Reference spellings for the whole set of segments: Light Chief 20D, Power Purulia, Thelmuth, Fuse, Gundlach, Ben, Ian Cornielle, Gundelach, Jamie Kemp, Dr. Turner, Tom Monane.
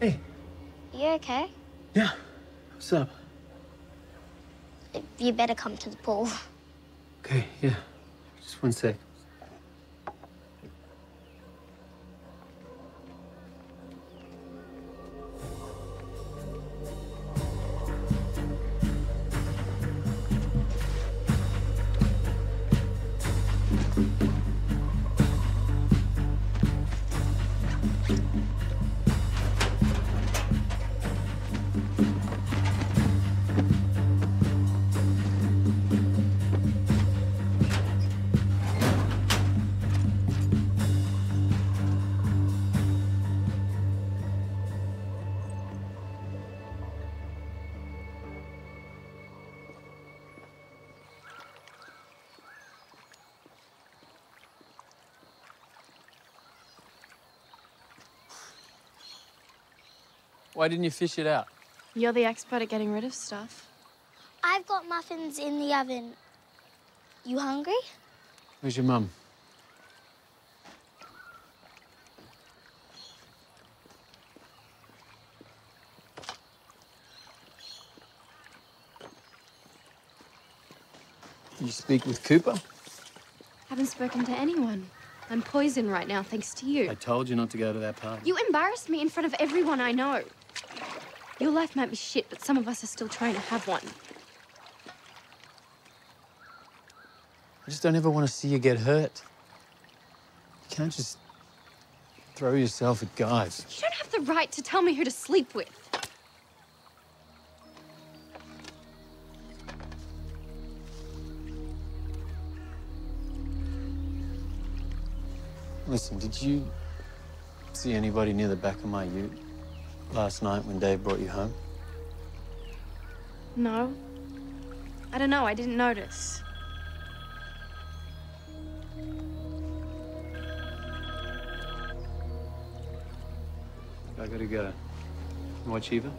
Hey. You okay? Yeah. What's up? You better come to the pool. Okay, yeah. Just one sec. Why didn't you fish it out? You're the expert at getting rid of stuff. I've got muffins in the oven. You hungry? Where's your mum? Did you speak with Cooper? Haven't spoken to anyone. I'm poisoned right now, thanks to you. I told you not to go to that party. You embarrassed me in front of everyone I know. Your life might be shit, but some of us are still trying to have one. I just don't ever want to see you get hurt. You can't just throw yourself at guys. You don't have the right to tell me who to sleep with. Listen, did you see anybody near the back of my ute last night when Dave brought you home? No. I don't know. I didn't notice. I gotta go. Watch Eva.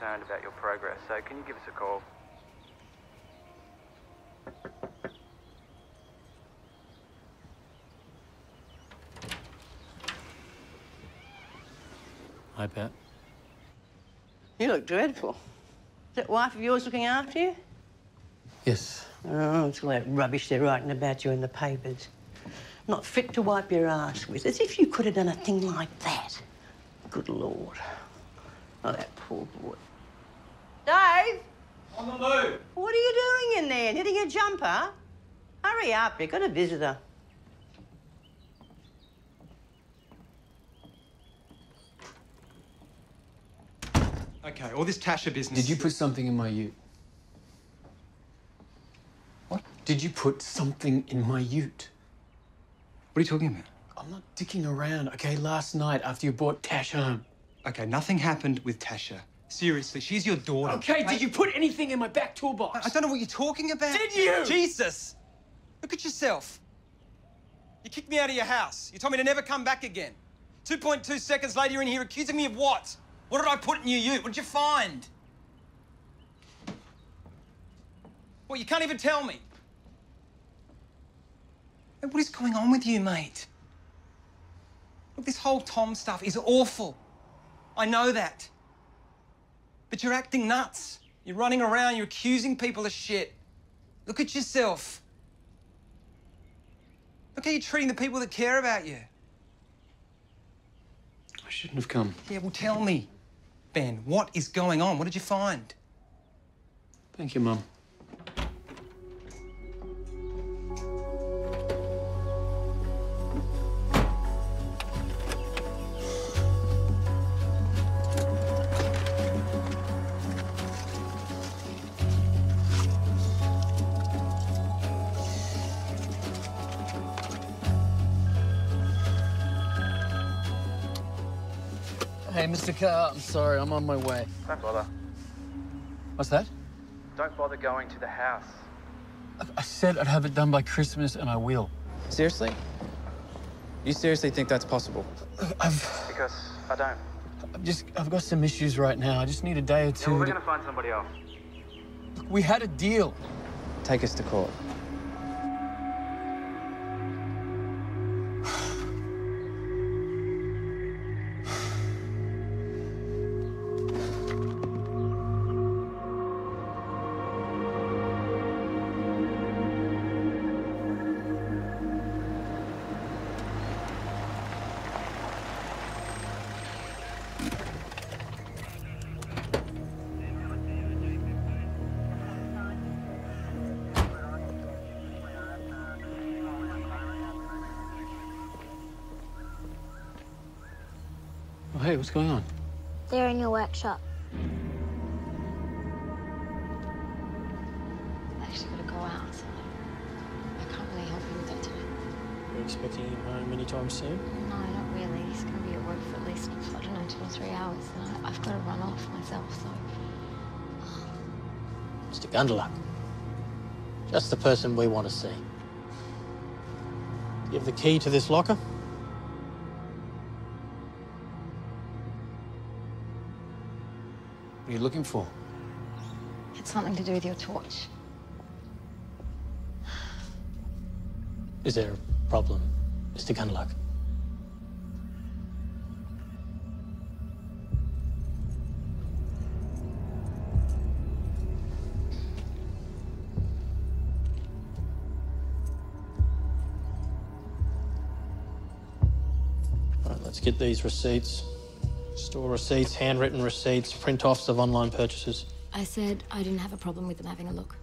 Concerned about your progress, so can you give us a call? Hi, Pat. You look dreadful. Is that wife of yours looking after you? Yes. Oh, it's all that rubbish they're writing about you in the papers. Not fit to wipe your ass with, as if you could have done a thing like that. Good Lord. Oh, that poor boy. Dave! On the move! What are you doing in there? Knitting a jumper? Hurry up, you've got a visitor. Okay, all this Tasha business... Did you put something in my ute? What? Did you put something in my ute? What are you talking about? I'm not dicking around, okay? Last night after you brought Tash home. Okay, nothing happened with Tasha. Seriously, she's your daughter. Okay, did you put anything in my back toolbox? I don't know what you're talking about. Did you? Jesus! Look at yourself. You kicked me out of your house. You told me to never come back again. 2.2 seconds later, you're in here accusing me of what? What did I put in your ute? What did you find? Well, you can't even tell me. Hey, what is going on with you, mate? Look, this whole Tom stuff is awful. I know that. But you're acting nuts. You're running around, you're accusing people of shit. Look at yourself. Look how you're treating the people that care about you. I shouldn't have come. Yeah, well, tell me, Ben, what is going on? What did you find? Thank you, Mum. Hey, Mr. Carr, I'm sorry, I'm on my way. Don't bother. What's that? Don't bother going to the house. I said I'd have it done by Christmas, and I will. Seriously? You seriously think that's possible? Because I don't. I've got some issues right now. I just need a day or two. Yeah, well, we're gonna find somebody else. Look, we had a deal. Take us to court. Hey, what's going on? They're in your workshop. I actually gotta go out. I can't really help you with that today. Are you expecting him home anytime soon? No, not really. He's gonna be at work for at least, I don't know, 2 or 3 hours. And I've gotta run off myself, so. Mr. Gundelach. Just the person we want to see. Do you have the key to this locker? What are you looking for? It's something to do with your torch. Is there a problem, Mr. Gundelach? All right, let's get these receipts. Store receipts, handwritten receipts, print-offs of online purchases. I said I didn't have a problem with them having a look.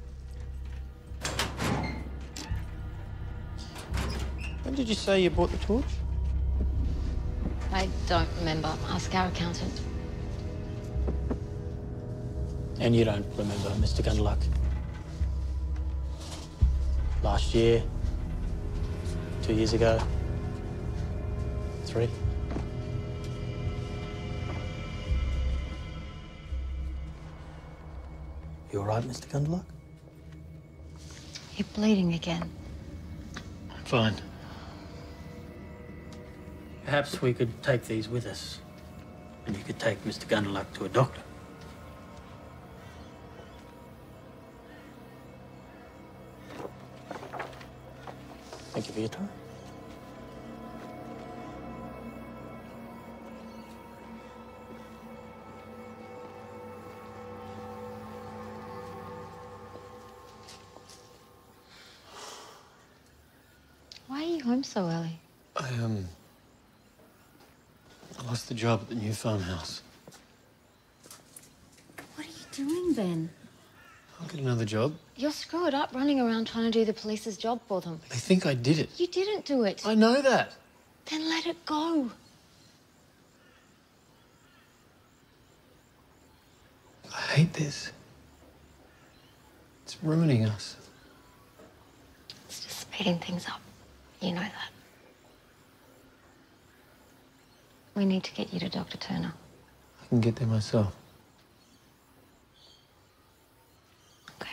When did you say you bought the torch? I don't remember. Ask our accountant. And you don't remember, Mr. Gundelach? Last year? 2 years ago? 3? You all right, Mr. Gundelach? You're bleeding again. I'm fine. Perhaps we could take these with us, and you could take Mr. Gundelach to a doctor. Thank you for your time. Home so early? I lost the job at the new farmhouse. What are you doing, Ben? I'll get another job. You're screwed up running around trying to do the police's job for them. They think I did it. You didn't do it. I know that. Then let it go. I hate this. It's ruining us. It's just speeding things up. You know that. We need to get you to Dr. Turner. I can get there myself. Okay.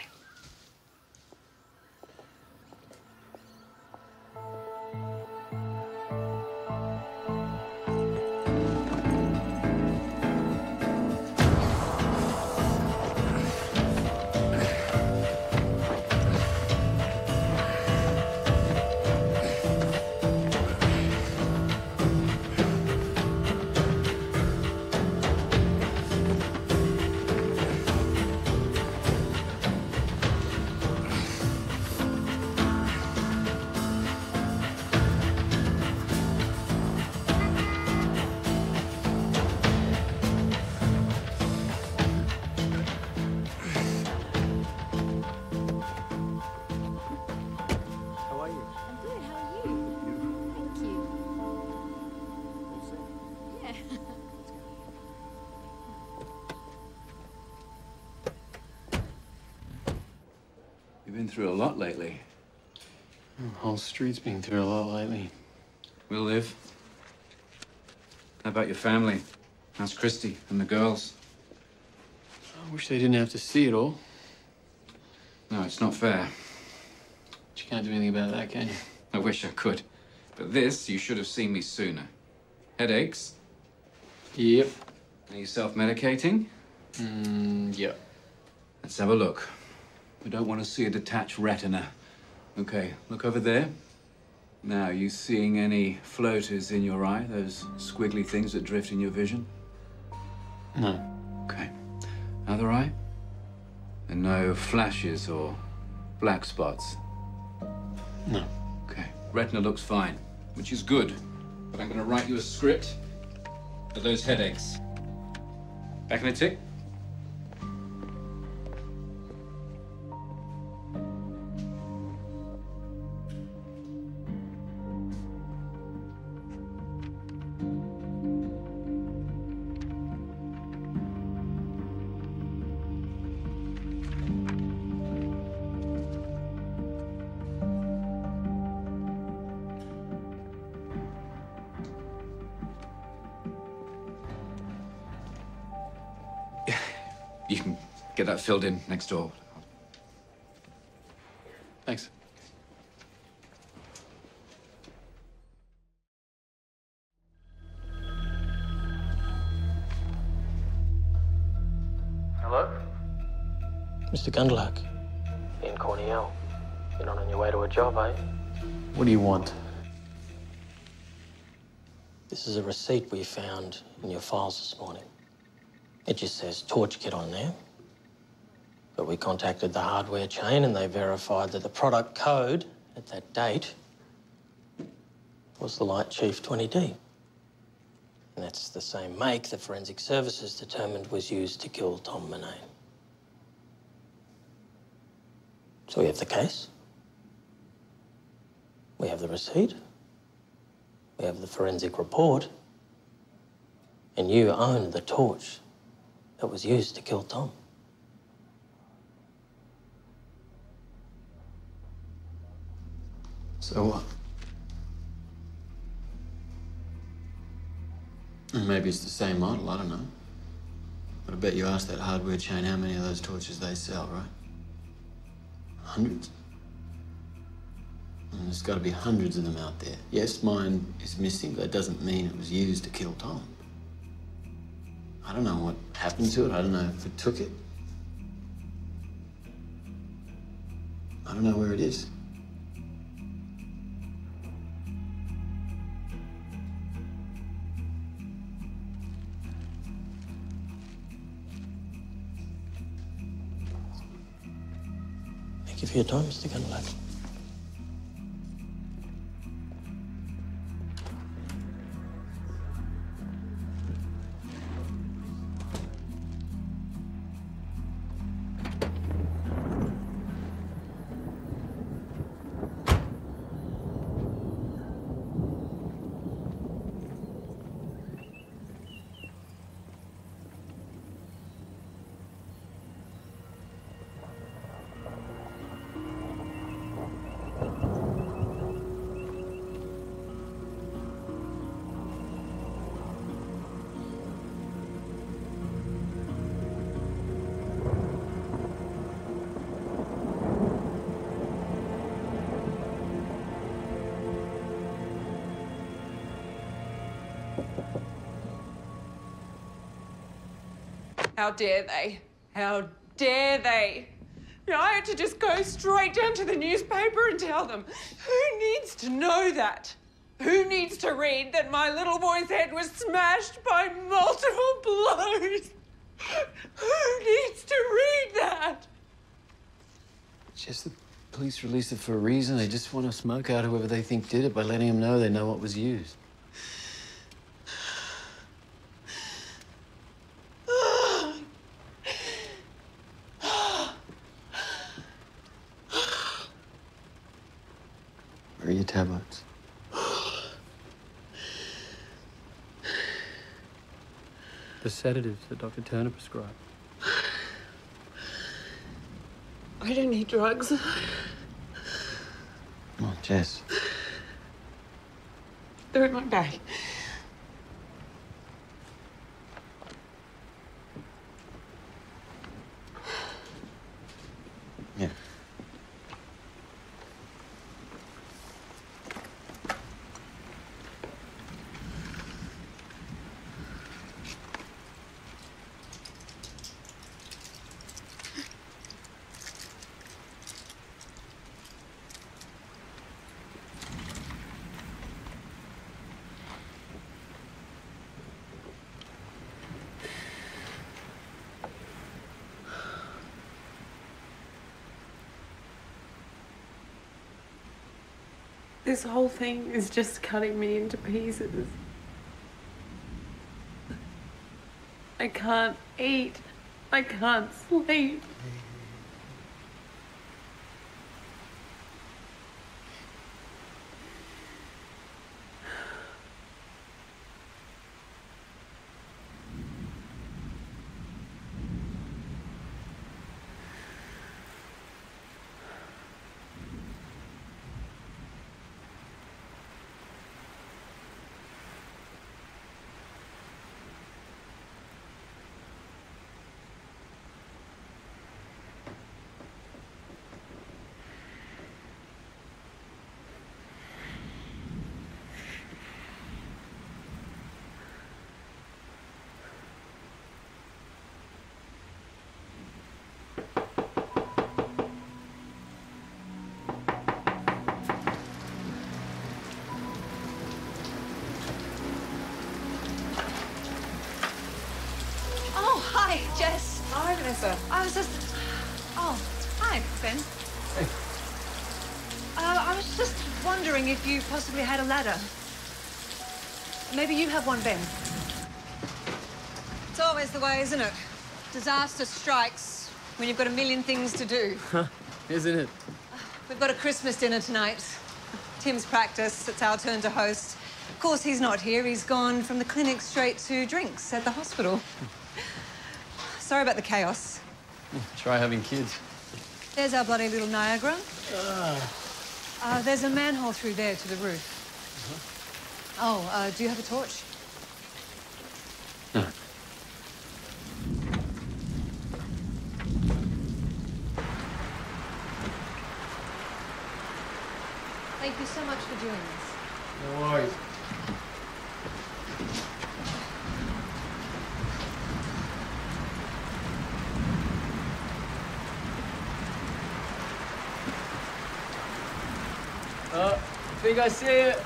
Through a lot lately. The whole street's been through a lot lately. We'll live. How about your family? How's Christy and the girls? I wish they didn't have to see it all. No, it's not fair. But you can't do anything about that, can you? I wish I could. But this, you should have seen me sooner. Headaches? Yep. Are you self-medicating? Yep. Let's have a look. We don't want to see a detached retina. Okay, look over there. Now, are you seeing any floaters in your eye? Those squiggly things that drift in your vision? No. Okay. Other eye? And no flashes or black spots? No. Okay. Retina looks fine, which is good. But I'm going to write you a script for those headaches. Back in a tick. You can get that filled in next door. Thanks. Hello? Mr. Gundlach. Ian Cornielle. You're not on your way to a job, eh? What do you want? This is a receipt we found in your files this morning. It just says torch kit on there. But we contacted the hardware chain and they verified that the product code at that date was the Light Chief 20D. And that's the same make that Forensic Services determined was used to kill Tom Monane. So we have the case. We have the receipt. We have the forensic report. And you own the torch that was used to kill Tom. So what? Maybe it's the same model, I don't know. But I bet you asked that hardware chain how many of those torches they sell, right? Hundreds? And there's got to be hundreds of them out there. Yes, mine is missing, but that doesn't mean it was used to kill Tom. I don't know what happened to it. I don't know if it took it. I don't know where it is. Thank you for your time, Mr. Gundlach. How dare they? How dare they? You know, I had to just go straight down to the newspaper and tell them. Who needs to know that? Who needs to read that my little boy's head was smashed by multiple blows? Who needs to read that? Just the police released it for a reason. They just want to smoke out whoever they think did it by letting them know they know what was used. Tablets. The sedatives that Dr. Turner prescribed. I don't need drugs. Oh, Jess. They're in my bag. This whole thing is just cutting me into pieces. I can't eat. I can't sleep. Jess. Hi, Vanessa. I was just... Oh, hi, Ben. Hey. I was just wondering if you possibly had a ladder. Maybe you have one, Ben. It's always the way, isn't it? Disaster strikes when you've got a million things to do. Huh, isn't it? We've got a Christmas dinner tonight. Tim's practice. It's our turn to host. Of course, he's not here. He's gone from the clinic straight to drinks at the hospital. Sorry about the chaos. Try having kids. There's our bloody little Niagara. There's a manhole through there to the roof. Uh-huh. Oh, do you have a torch? No. Thank you so much for doing this. No worries. I think I see it.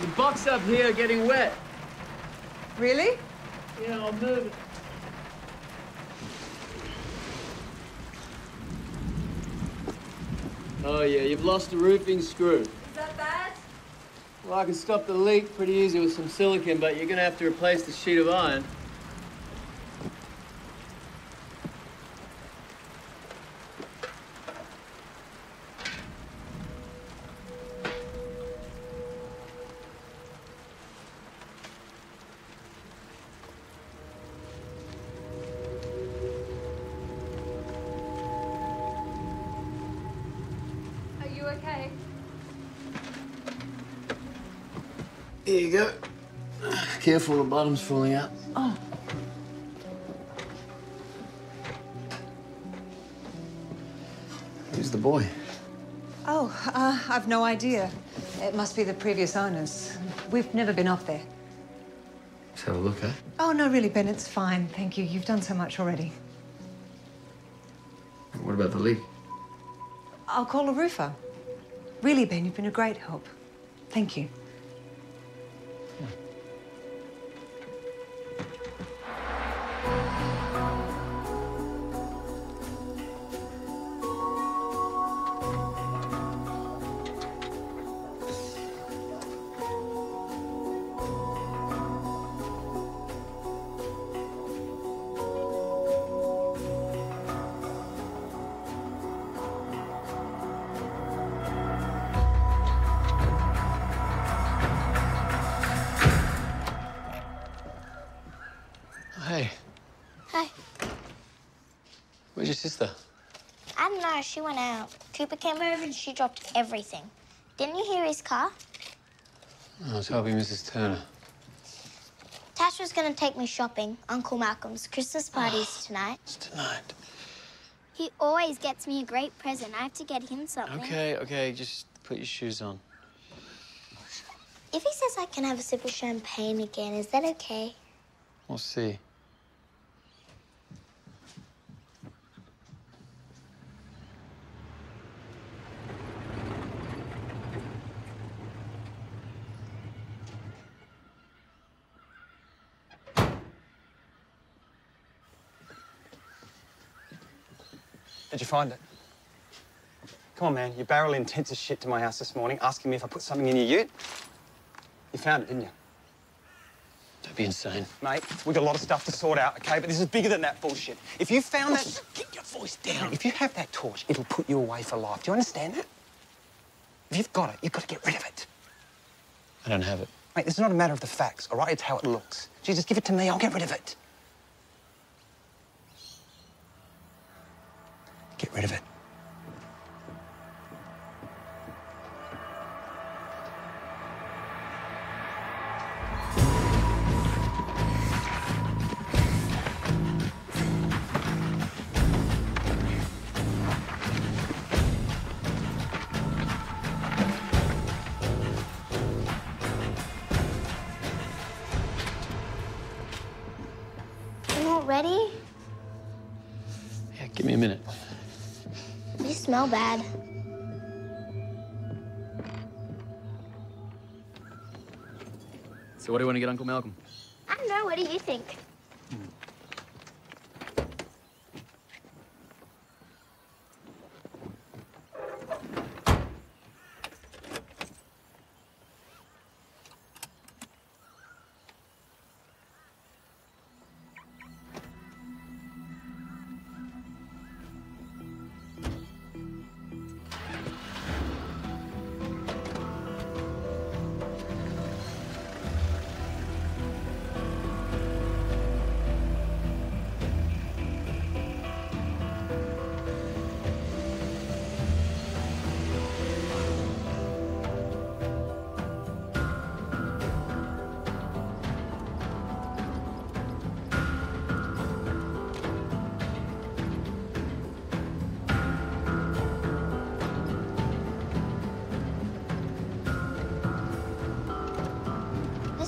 The box up here getting wet. Really? Yeah, I'll move it. Oh, yeah, you've lost the roofing screw. Is that bad? Well, I can stop the leak pretty easy with some silicone, but you're going to have to replace the sheet of iron. Here you go. Careful, the bottom's falling out. Oh. Who's the boy? Oh, I've no idea. It must be the previous owners. We've never been up there. Let's have a look, eh? Oh, no, really, Ben, it's fine. Thank you. You've done so much already. What about the leak? I'll call a roofer. Really, Ben, you've been a great help. Thank you. Where's your sister? I don't know. She went out. Cooper came over and she dropped everything. Didn't you hear his car? I was helping Mrs. Turner. Tash was going to take me shopping. Uncle Malcolm's Christmas party's tonight. It's tonight. He always gets me a great present. I have to get him something. Okay, okay. Just put your shoes on. If he says I can have a sip of champagne again, is that okay? We'll see. Did you find it? Come on, man. You barreled intense as shit to my house this morning, asking me if I put something in your ute. You found it, didn't you? Don't be insane. Mate, we've got a lot of stuff to sort out, okay? But this is bigger than that bullshit. If you found that... Get your voice down. If you have that torch, it'll put you away for life. Do you understand that? If you've got it, you've got to get rid of it. I don't have it. Mate, this is not a matter of the facts, all right? It's how it looks. Jesus, give it to me. I'll get rid of it. Get rid of it. Ready? Yeah, give me a minute. You smell bad. So what do you want to get Uncle Malcolm? I don't know. What do you think?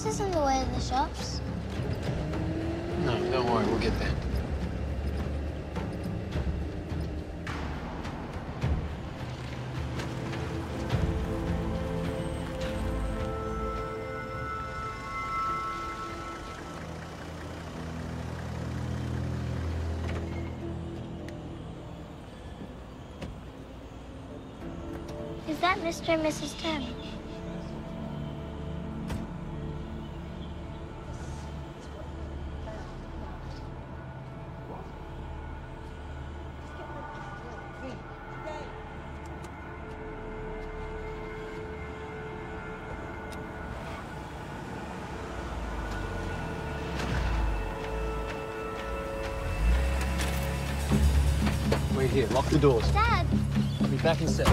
This isn't the way of the shops. No, don't worry, we'll get there. Is that Mr. and Mrs. Turner? Here, lock the doors. Dad! I'll be back in a sec.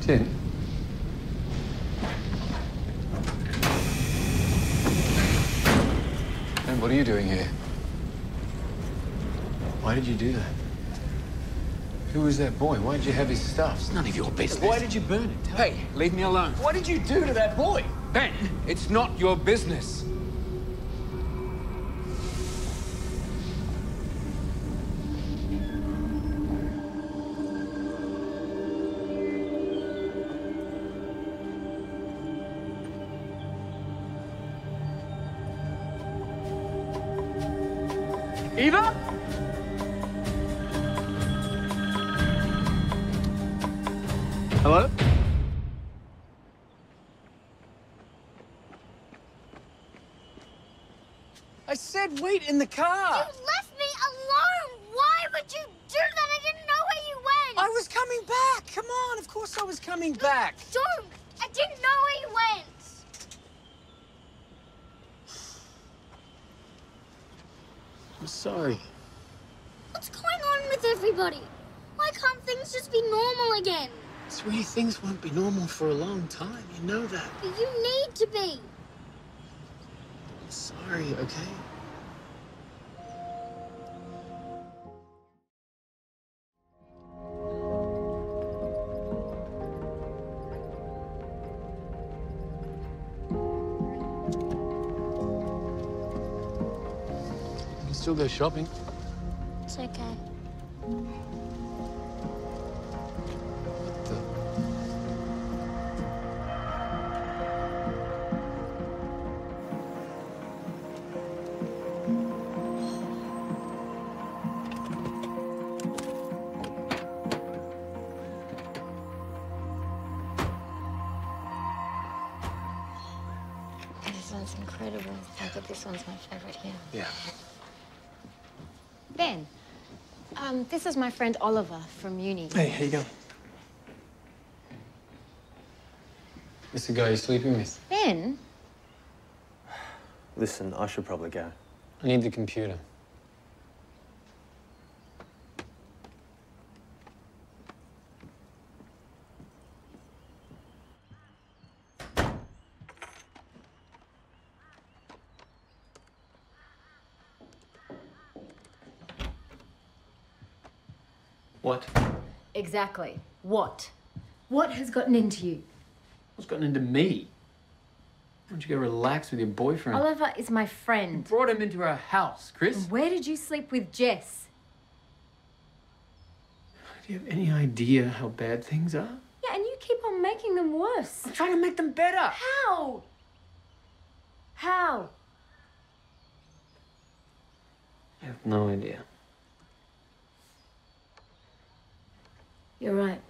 Tim. And what are you doing here? Why did you do that? Who was that boy? Why did you have his stuff? It's none of your business. Why did you burn it? Hey, leave me alone. What did you do to that boy? Ben, it's not your business. Eva? Hello? I said wait in the car! You left me alone! Jordan, I didn't know where you went. I was coming back. Come on, of course I was coming back. Jordan, I didn't know where you went. I'm sorry. What's going on with everybody? Why can't things just be normal again? Sweetie, things won't be normal for a long time. You know that. But you need to be. I'm sorry, okay? Still go shopping. It's okay. What the? This one's incredible. I think this one's my favorite here. Yeah. Ben, this is my friend Oliver from uni. Hey, how you going? It's the guy you're sleeping with. Ben? Listen, I should probably go. I need the computer. What? Exactly. What? What has gotten into you? What's gotten into me? Why don't you go relax with your boyfriend? Oliver is my friend. You brought him into our house, Chris. Where did you sleep with Jess? Do you have any idea how bad things are? Yeah, and you keep on making them worse. I'm trying to make them better. How? How? I have no idea. You're right.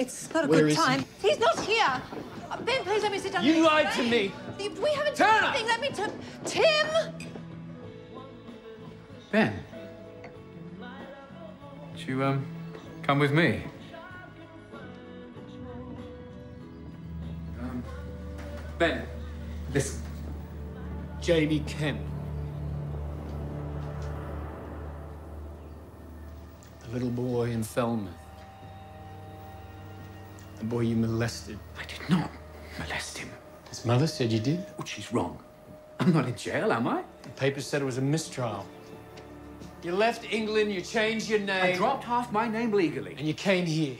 It's not a good time. He's not here. Ben, please let me sit down. You lied to me. We haven't done anything. Let me tell Tim. Ben, would you come with me? Ben, this Jamie Kemp, the little boy in Thelmuth. The boy you molested. I did not molest him. His mother said you did? Well, she's wrong. I'm not in jail, am I? The papers said it was a mistrial. You left England, you changed your name. I dropped half my name legally. And you came here.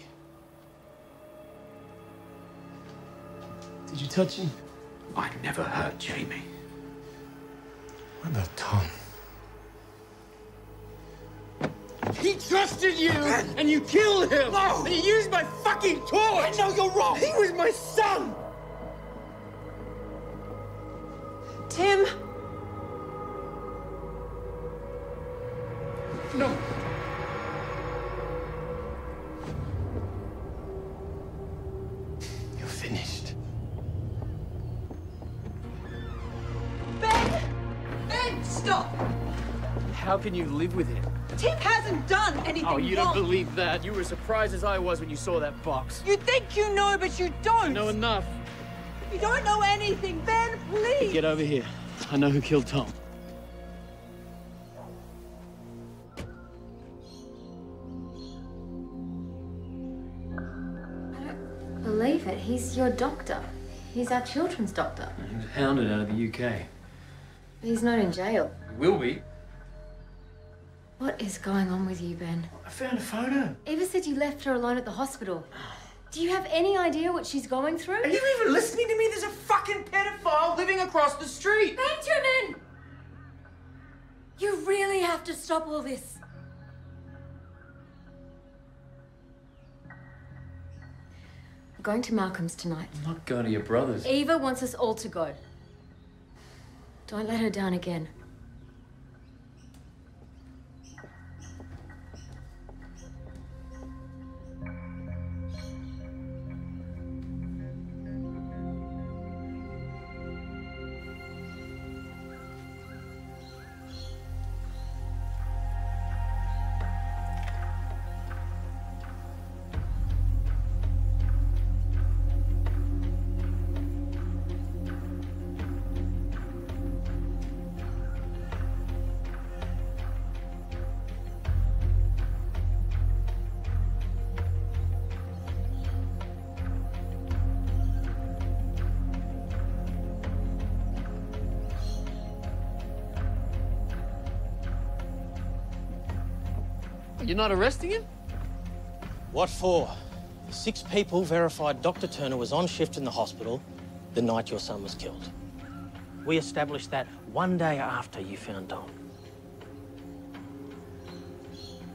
Did you touch him? I never hurt Jamie. What about Tom? He trusted you, Ben. And you killed him. No. And he used my fucking torch. I know you're wrong. He was my son. Tim. No. You're finished. Ben! Ben, stop! How can you live with it? Tim hasn't done anything wrong. Oh, you don't believe that. You were as surprised as I was when you saw that box. You think you know, but you don't. I know enough. You don't know anything. Ben, please. Get over here. I know who killed Tom. Believe it. He's your doctor. He's our children's doctor. He was hounded out of the UK. He's not in jail. Will be. What is going on with you, Ben? I found a photo. Eva said you left her alone at the hospital. Do you have any idea what she's going through? Are you even listening to me? There's a fucking pedophile living across the street. Benjamin! You really have to stop all this. We're going to Malcolm's tonight. I'm not going to your brother's. Eva wants us all to go. Don't let her down again. You're not arresting him? What for? 6 people verified Dr. Turner was on shift in the hospital the night your son was killed. We established that one day after you found Tom.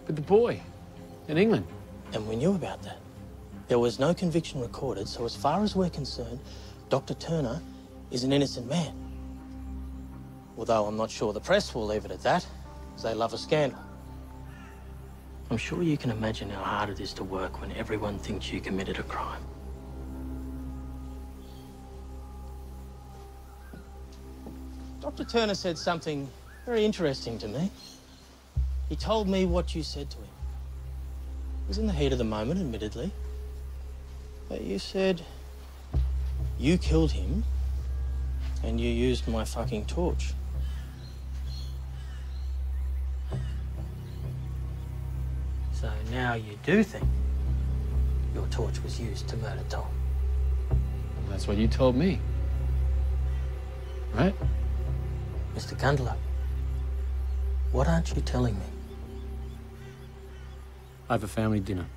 But the boy in England. And we knew about that. There was no conviction recorded, so as far as we're concerned, Dr. Turner is an innocent man. Although I'm not sure the press will leave it at that, as they love a scandal. I'm sure you can imagine how hard it is to work when everyone thinks you committed a crime. Dr. Turner said something very interesting to me. He told me what you said to him. It was in the heat of the moment, admittedly. But you said you killed him and you used my fucking torch. So now you do think your torch was used to murder Tom. Well, that's what you told me. Right? Mr. Gundler, what aren't you telling me? I have a family dinner.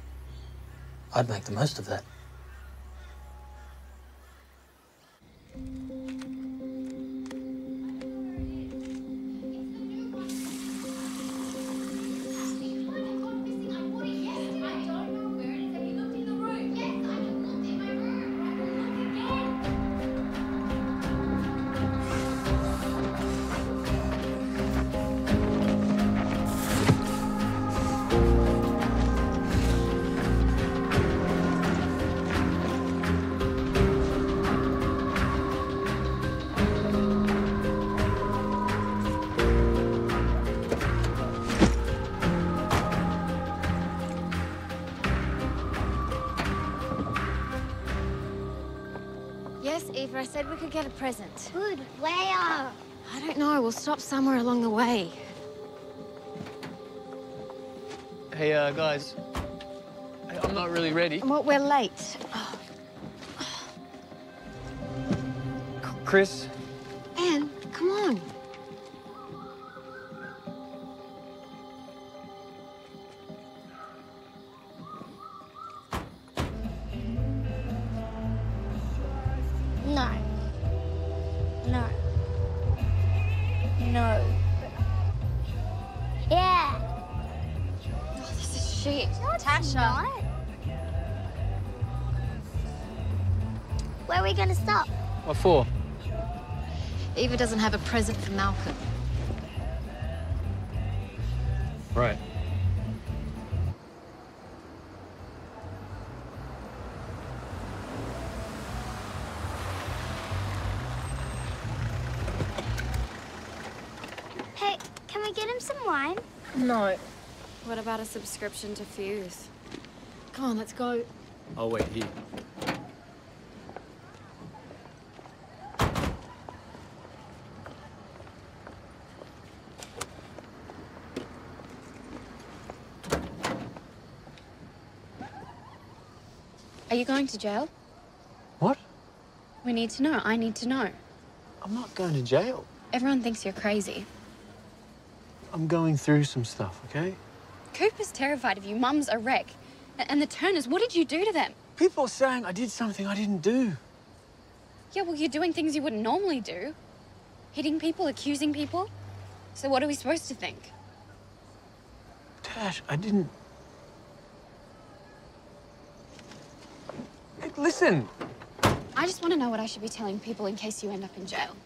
I'd make the most of that. I said we could get a present. Good. Where? I don't know. We'll stop somewhere along the way. Hey, guys. I'm not really ready. Well, we're late. Oh. Oh. Chris? Anne, come on. shit. No, Tasha. Not. Where are we going to stop? What for? Eva doesn't have a present for Malcolm. Right. Hey, can we get him some wine? No. What about a subscription to Fuse? Come on, let's go. I'll wait here. Are you going to jail? What? We need to know. I need to know. I'm not going to jail. Everyone thinks you're crazy. I'm going through some stuff, okay? Cooper's terrified of you. Mum's a wreck. And the Turners, what did you do to them? People are saying I did something I didn't do. Yeah, well, you're doing things you wouldn't normally do. Hitting people, accusing people. So what are we supposed to think? Tash, I didn't... Listen. I just want to know what I should be telling people in case you end up in jail.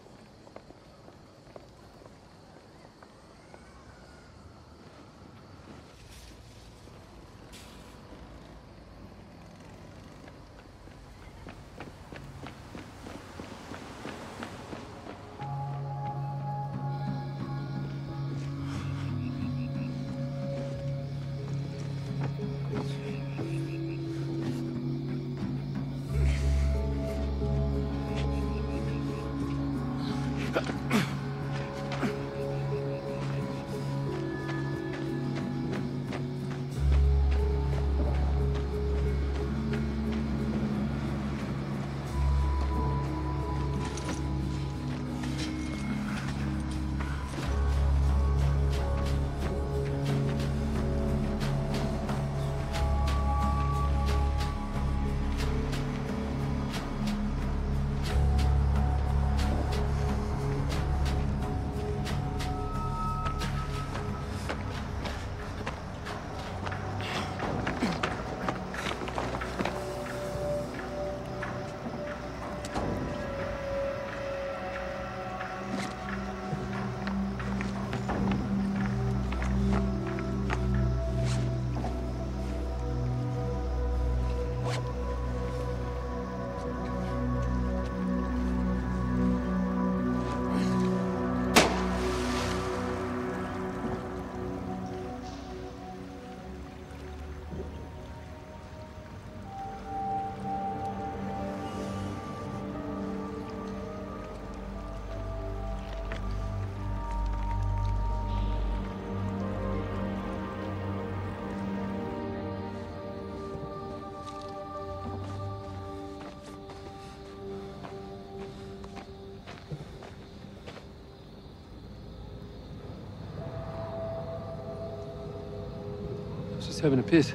Having a piss.